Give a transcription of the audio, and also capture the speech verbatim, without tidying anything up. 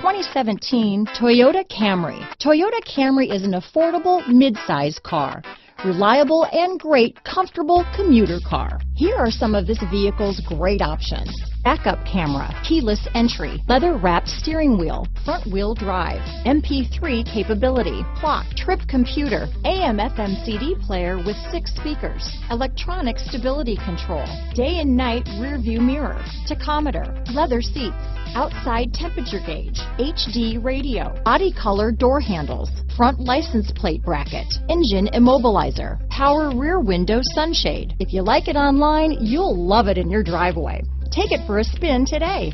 twenty seventeen Toyota Camry. Toyota Camry is an affordable mid-size car, reliable and great comfortable commuter car. Here are some of this vehicle's great options: backup camera, keyless entry, leather wrapped steering wheel, front wheel drive, M P three capability, clock, trip computer, A M F M C D player with six speakers, electronic stability control, day and night rear view mirror, tachometer, leather seats, outside temperature gauge, H D radio, body color door handles, front license plate bracket, engine immobilizer, power rear window sunshade. If you like it online, you'll love it in your driveway. Take it for a spin today.